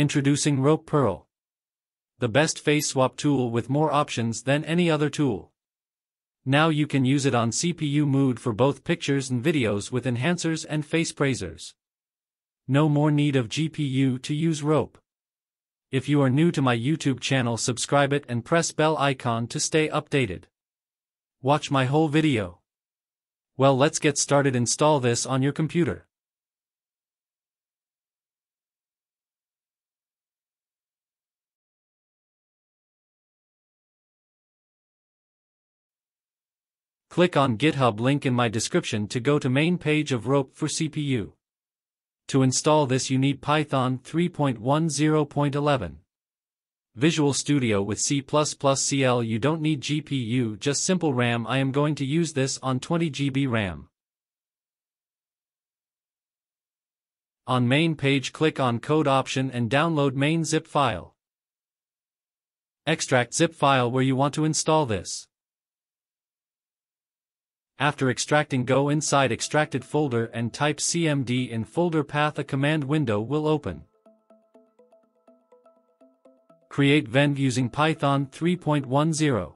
Introducing Rope Pearl, the best face swap tool with more options than any other tool. Now you can use it on CPU mode for both pictures and videos with enhancers and face praisers. No more need of GPU to use Rope. If you are new to my YouTube channel, subscribe it and press bell icon to stay updated. Watch my whole video. Well, let's get started. Install this on your computer. Click on GitHub link in my description to go to main page of Rope for CPU. To install this you need Python 3.10.11. Visual Studio with C++ CL. You don't need GPU, just simple RAM. I am going to use this on 20 GB RAM. On main page click on code option and download main zip file. Extract zip file where you want to install this. After extracting, go inside extracted folder and type cmd in folder path. A command window will open. Create vend using Python 3.10.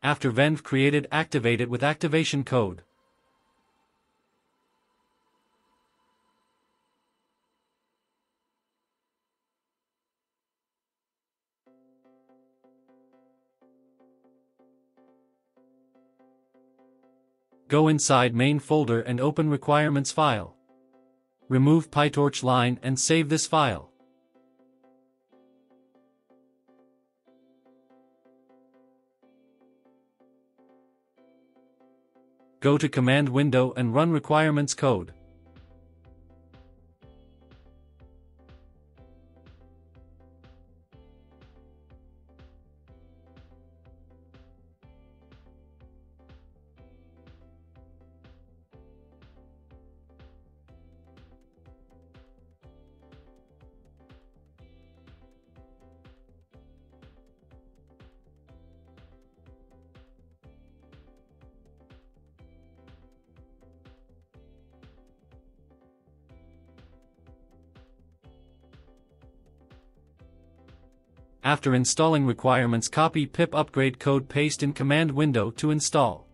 After vend created, activate it with activation code. Go inside main folder and open requirements file. Remove PyTorch line and save this file. Go to command window and run requirements code. After installing requirements, copy pip upgrade code, paste in command window to install.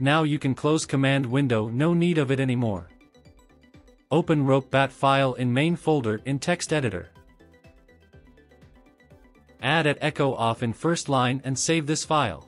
Now you can close command window, no need of it anymore. Open Rope.bat file in main folder in text editor. Add at echo off in first line and save this file.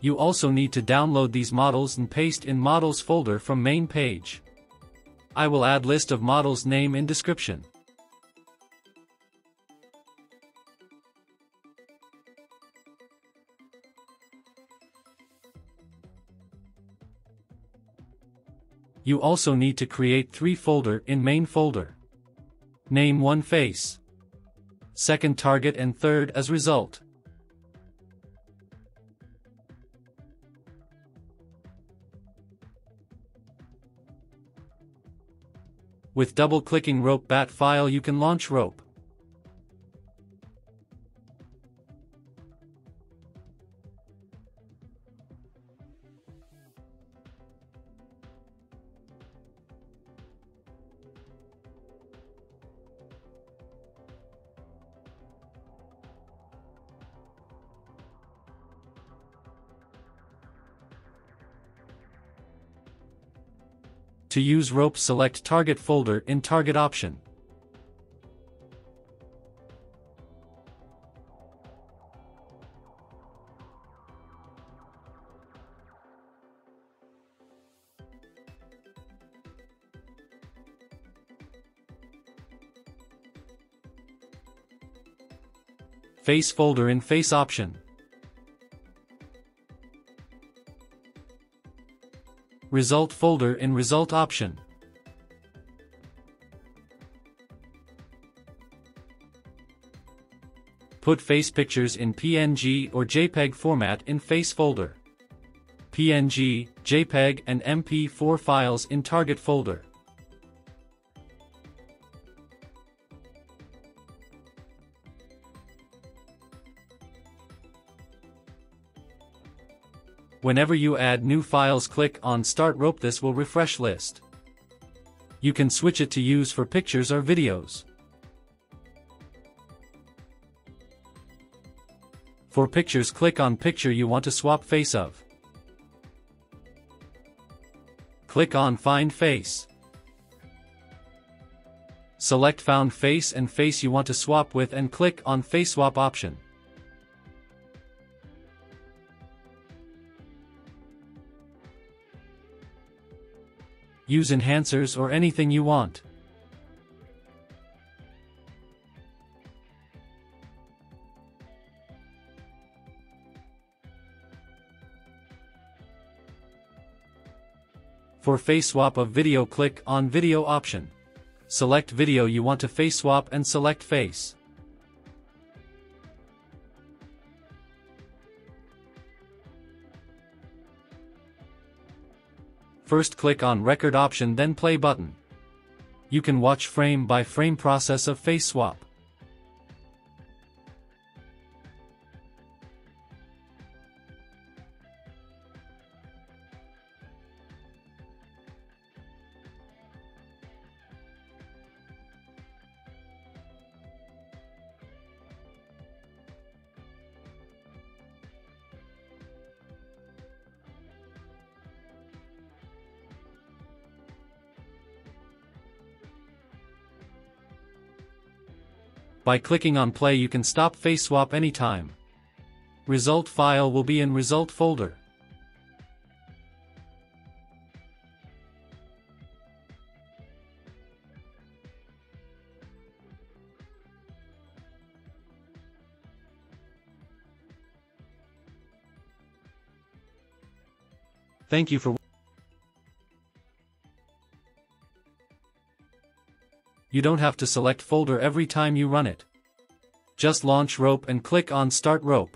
You also need to download these models and paste in models folder from main page. I will add list of models name in description. You also need to create 3 folder in main folder. Name one face, second target and third as result. With double-clicking Rope.bat file you can launch Rope. To use Rope, select target folder in target option. Face folder in face option. Result folder in result option. Put face pictures in PNG or JPEG format in face folder. PNG, JPEG and MP4 files in target folder. Whenever you add new files, click on Start Rope. This will refresh list. You can switch it to use for pictures or videos. For pictures, click on picture you want to swap face of. Click on Find Face. Select Found Face and face you want to swap with and click on Face Swap option. Use enhancers or anything you want. For face swap of video, click on video option. Select video you want to face swap and select face. First click on record option, then play button. You can watch frame by frame process of face swap. By clicking on play, you can stop face swap anytime. Result file will be in result folder. Thank you for watching. You don't have to select folder every time you run it. Just launch Rope and click on Start Rope.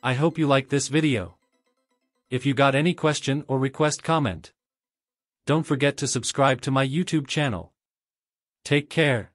I hope you like this video. If you got any question or request, comment. Don't forget to subscribe to my YouTube channel. Take care.